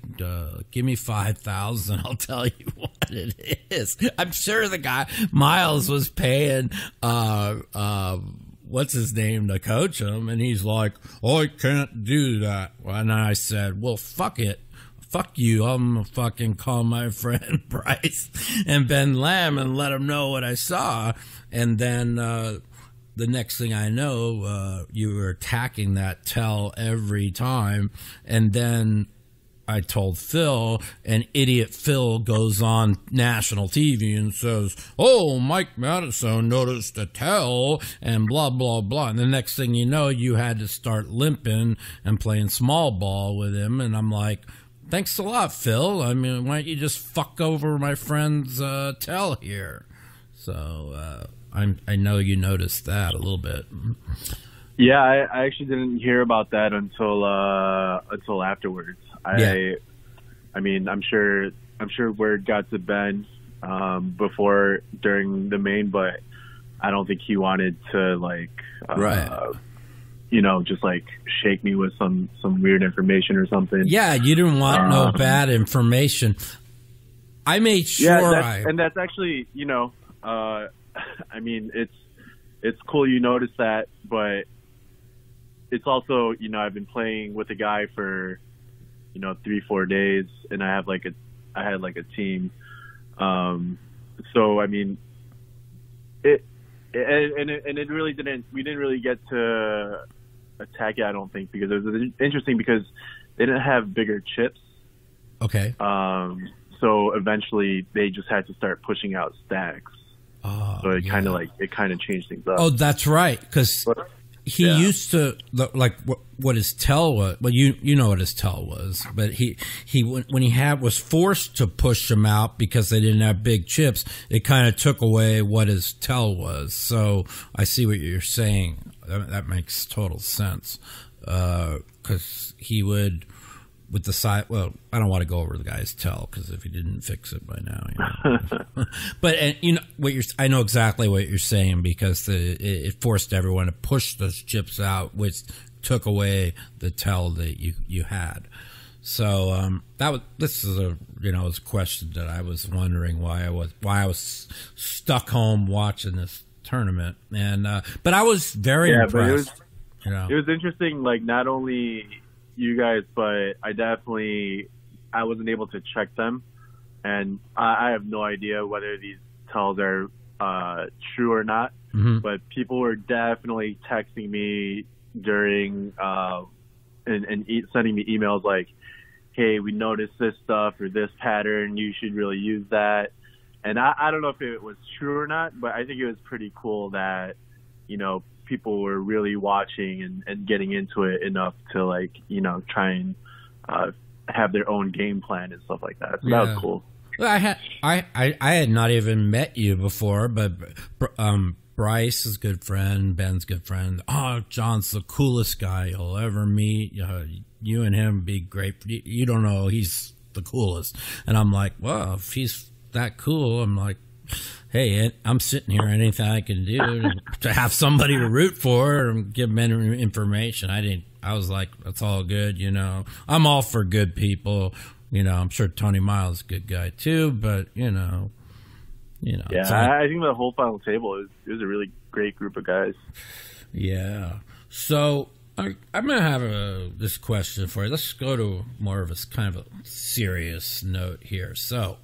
give me 5,000. I'll tell you what it is. I'm sure the guy, Miles, was paying, what's his name, to coach him, and he's like, "Oh, I can't do that." And I said, "Well, fuck it, fuck you. I'm gonna fucking call my friend Bryce and Ben Lamb and let them know what I saw." And then the next thing I know, you were attacking that tell every time. And then I told Phil, and idiot Phil goes on national TV and says, "Oh, Mike Matusow noticed a tell," and blah, blah, blah. And the next thing you know, you had to start limping and playing small ball with him. And I'm like, thanks a lot, Phil. I mean, why don't you just fuck over my friend's tell here? So I know you noticed that a little bit. Yeah, I actually didn't hear about that until afterwards. Yeah. I mean, I'm sure word got to Ben during the main, but I don't think he wanted to, like, right, you know, just like shake me with some weird information or something. Yeah, you didn't want no bad information. I made sure. Yeah, that's actually, you know, I mean, it's cool you notice that, but it's also, you know, I've been playing with a guy for, you know, 3-4 days, and I had like a team. So I mean, it really didn't. We didn't really get to attack it, I don't think, because it was interesting because they didn't have bigger chips. Okay. So eventually they just had to start pushing out stacks. Oh, so it kind of changed things up. Oh, that's right, because he used to, like, what his tell was. Well, you know what his tell was, but when he was forced to push him out because they didn't have big chips, it kind of took away what his tell was. So I see what you're saying. That makes total sense, because he would, with the side, well, I don't want to go over the guy's tell, because if he didn't fix it by now, you know. But, and you know what you're, I know exactly what you're saying, because it forced everyone to push those chips out, which took away the tell that you had. So this is a question that I was wondering why I was stuck home watching this tournament, and but I was very impressed. It was interesting, like not only you guys, but I wasn't able to check them, and I have no idea whether these tells are true or not. Mm-hmm. But people were definitely texting me during and sending me emails like, "Hey, we noticed this stuff or this pattern. You should really use that." And I don't know if it was true or not, but I think it was pretty cool that, you know, people were really watching and getting into it enough to, like, you know, try and have their own game plan and stuff like that. So yeah. That was cool. Well, I had not even met you before, but Bryce is a good friend. Ben's a good friend. Oh, John's the coolest guy you'll ever meet. You and him be great. You don't know, he's the coolest. And I'm like, well, if he's that cool, I'm like, hey, I'm sitting here. Anything I can do to have somebody to root for and give men information. I was like, that's all good. You know, I'm all for good people. You know, I'm sure Tony Miles is a good guy too, but you know. Yeah, so I think the whole final table it was a really great group of guys. Yeah. So I'm gonna have this question for you. Let's go to more of a kind of a serious note here. So,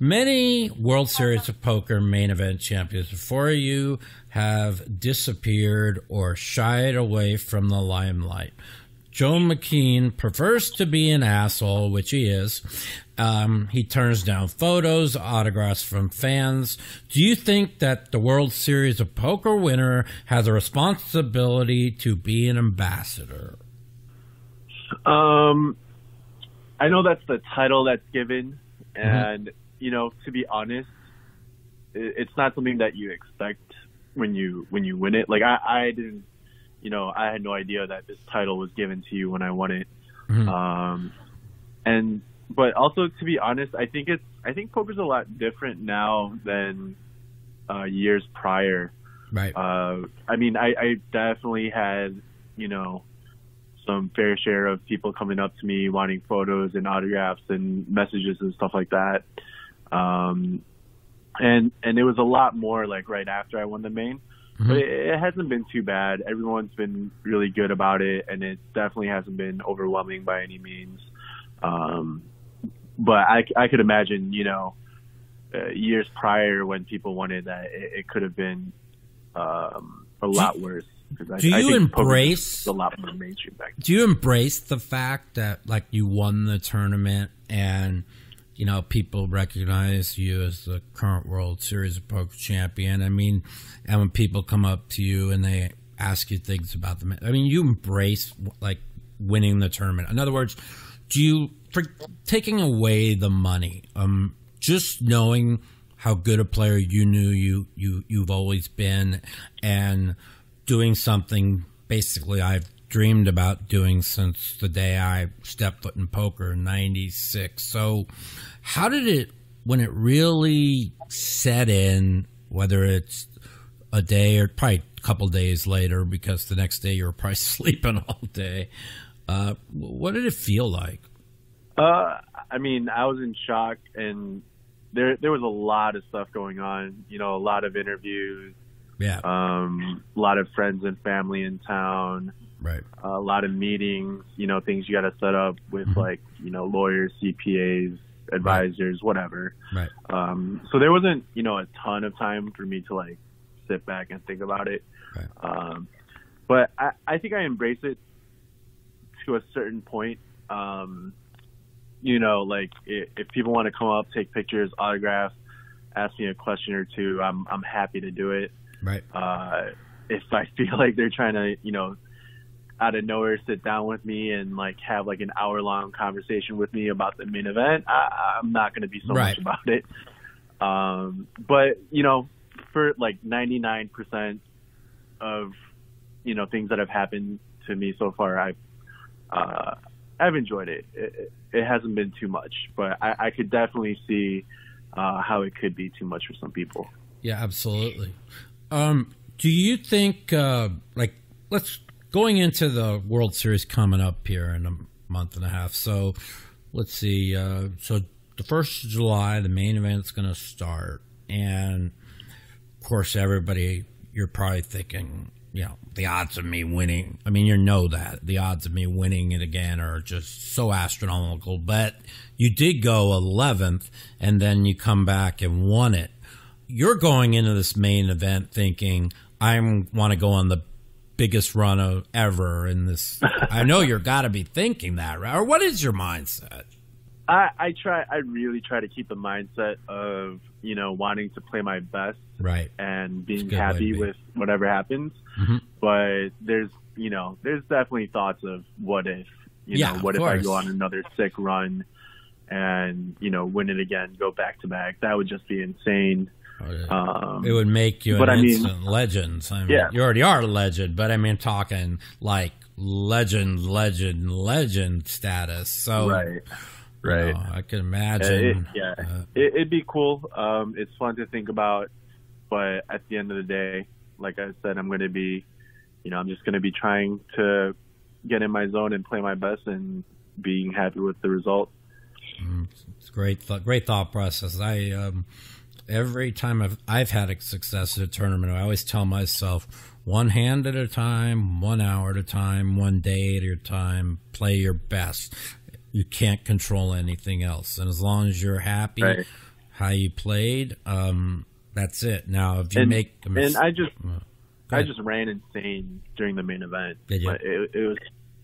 many World Series of Poker main event champions before you have disappeared or shied away from the limelight. Joe McKean prefers to be an asshole, which he is. He turns down photos, autographs from fans. Do you think that the World Series of Poker winner has a responsibility to be an ambassador? I know that's the title that's given, and you know, to be honest, it's not something that you expect when you win it. Like I didn't, you know, I had no idea that this title was given to you when I won it. Mm-hmm. But also, to be honest, I think poker's a lot different now than years prior. Right. I mean, I definitely had, you know, some fair share of people coming up to me wanting photos and autographs and messages and stuff like that. And it was a lot more like right after I won the main, but it hasn't been too bad. Everyone's been really good about it, and it definitely hasn't been overwhelming by any means. But I could imagine, you know, years prior when people wanted that, it could have been a lot worse. Do you embrace the fact that, like, you won the tournament and, you know, people recognize you as the current World Series of Poker champion? I mean, and when people come up to you and they ask you things about them, I mean, you embrace, like, winning the tournament. In other words, do you, for taking away the money, just knowing how good a player you knew you've always been, and doing something basically I've dreamed about doing since the day I stepped foot in poker in '96. So how did it, when it really set in, whether it's a day or probably a couple days later, because the next day you were probably sleeping all day, what did it feel like? I mean, I was in shock, and there was a lot of stuff going on, you know, a lot of interviews. Yeah. A lot of friends and family in town. Right. A lot of meetings, you know, things you got to set up with, like, you know, lawyers, CPAs, advisors, whatever. Right. So there wasn't, you know, a ton of time for me to, like, sit back and think about it. Right. But I think I embrace it to a certain point. You know, like, if people want to come up, take pictures, autograph, ask me a question or two, I'm happy to do it. Right. If I feel like they're trying to, you know, out of nowhere sit down with me and, like, have, like, an hour-long conversation with me about the main event, I'm not going to be so much about it. But, you know, for, like, 99% of, you know, things that have happened to me so far, I've enjoyed it. It hasn't been too much, but I could definitely see how it could be too much for some people. Yeah, absolutely. Do you think, like, let's going into the World Series coming up here in a month and a half. So let's see. So the 1st of July, the main event's going to start. And, of course, everybody, you're probably thinking, you know, the odds of me winning. I mean, you know that. The odds of me winning it again are just so astronomical. But you did go 11th, and then you come back and won it. You're going into this main event thinking, I want to go on the biggest run of ever in this. I know you're got to be thinking that, right? Or what is your mindset? I really try to keep the mindset of, you know, wanting to play my best, right, and being happy with whatever happens. Mm-hmm. But there's, you know, there's definitely thoughts of what if, you know, what if I go on another sick run and, you know, win it again, go back to back. That would just be insane. It would make you an instant legend. I mean, you already are a legend, but I mean, talking like legend status. So right, no, I can imagine. It'd be cool. It's fun to think about, but at the end of the day, like I said, I'm going to be, you know, I'm just going to be trying to get in my zone and play my best and being happy with the result. It's great thought process. Every time I've had a success at a tournament, I always tell myself, one hand at a time, 1 hour at a time, 1 day at a time, play your best. You can't control anything else. And as long as you're happy how you played, that's it. Now, if you make a mistake. And I just ran insane during the main event. Did you? But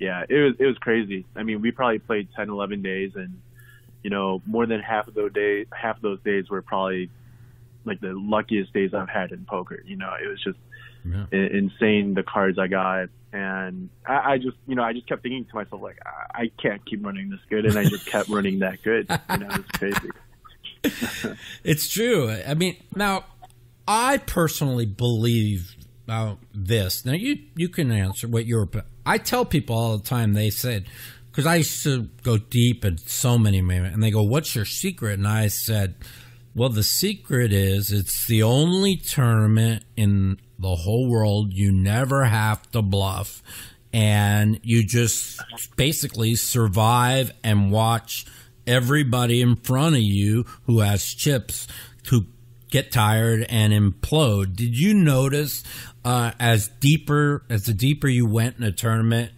it was crazy. I mean, we probably played 10, 11 days, and, you know, more than half of those days were probably like the luckiest days I've had in poker. You know, it was just insane, the cards I got. And I just kept thinking to myself, like, I can't keep running this good. And I just kept running that good. You know, it's crazy. It's true. I mean, now, I personally believe about this. Now, you can answer what you're – I tell people all the time, they said – because I used to go deep in so many, and they go, what's your secret? And I said, well, the secret is it's the only tournament in the whole world you never have to bluff, and you just basically survive and watch everybody in front of you who has chips to get tired and implode. Did you notice as the deeper you went in a tournament,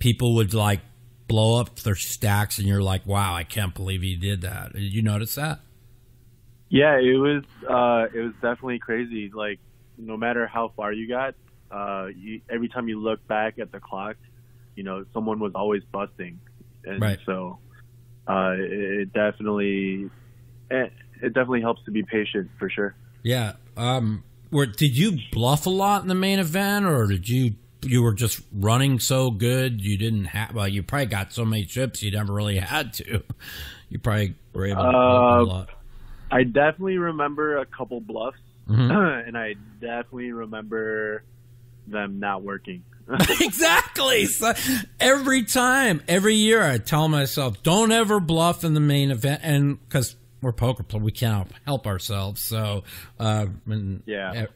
people would like blow up their stacks, and you're like, wow, I can't believe he did that. Did you notice that? Yeah, it was definitely crazy. Like, no matter how far you got, every time you look back at the clock, you know, someone was always busting. And so it definitely helps to be patient, for sure. Yeah. Did you bluff a lot in the main event, or did you were just running so good you didn't have, well, you probably got so many chips you never really had to. You probably were able to bluff a lot. I definitely remember a couple bluffs, and I definitely remember them not working. Exactly. So every time, every year, I tell myself, don't ever bluff in the main event, and because we're poker players, we can't help ourselves. So yeah,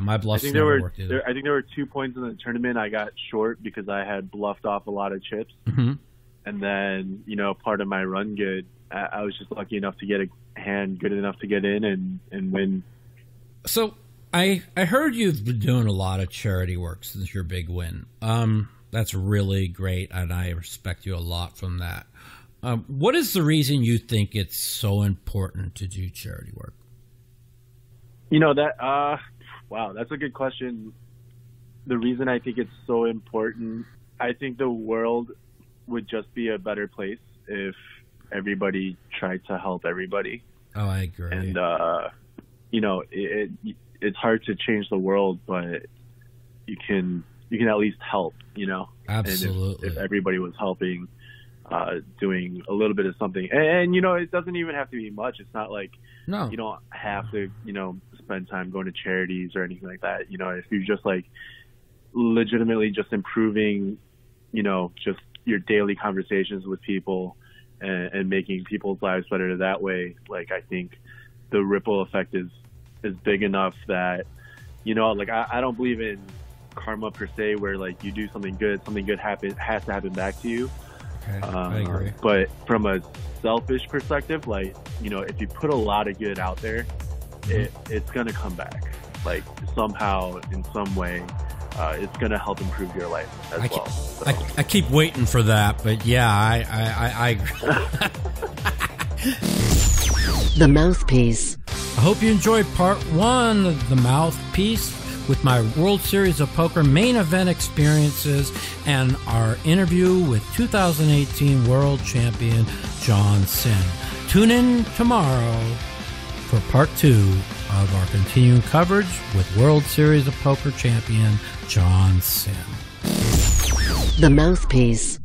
my bluffs never worked either. I think there were 2 points in the tournament I got short because I had bluffed off a lot of chips. And then, you know, part of my run good, I was just lucky enough to get a hand good enough to get in and win. So I heard you've been doing a lot of charity work since your big win. That's really great, and I respect you a lot from that. What is the reason you think it's so important to do charity work? You know, that... wow, that's a good question. The reason I think it's so important, I think the world would just be a better place if everybody tried to help everybody. Oh, I agree. And, you know, it's hard to change the world, but you can at least help, you know? Absolutely. And if everybody was helping, doing a little bit of something. And, you know, it doesn't even have to be much. It's not like you don't have to, you know, spend time going to charities or anything like that. You know, if you're just like legitimately just improving, you know, just your daily conversations with people and making people's lives better that way, like, I think the ripple effect is big enough that, you know, like I don't believe in karma per se, where like you do something good happens, has to happen back to you. Okay, I agree. But from a selfish perspective, like, you know, if you put a lot of good out there, it's gonna come back, like somehow, in some way. It's going to help improve your life as well. So. I keep waiting for that, but yeah, I agree. The Mouthpiece. I hope you enjoyed part one of The Mouthpiece with my World Series of Poker main event experiences and our interview with 2018 world champion John Cynn. Tune in tomorrow for part two of our continuing coverage with World Series of Poker champion John Cynn. The Mouthpiece.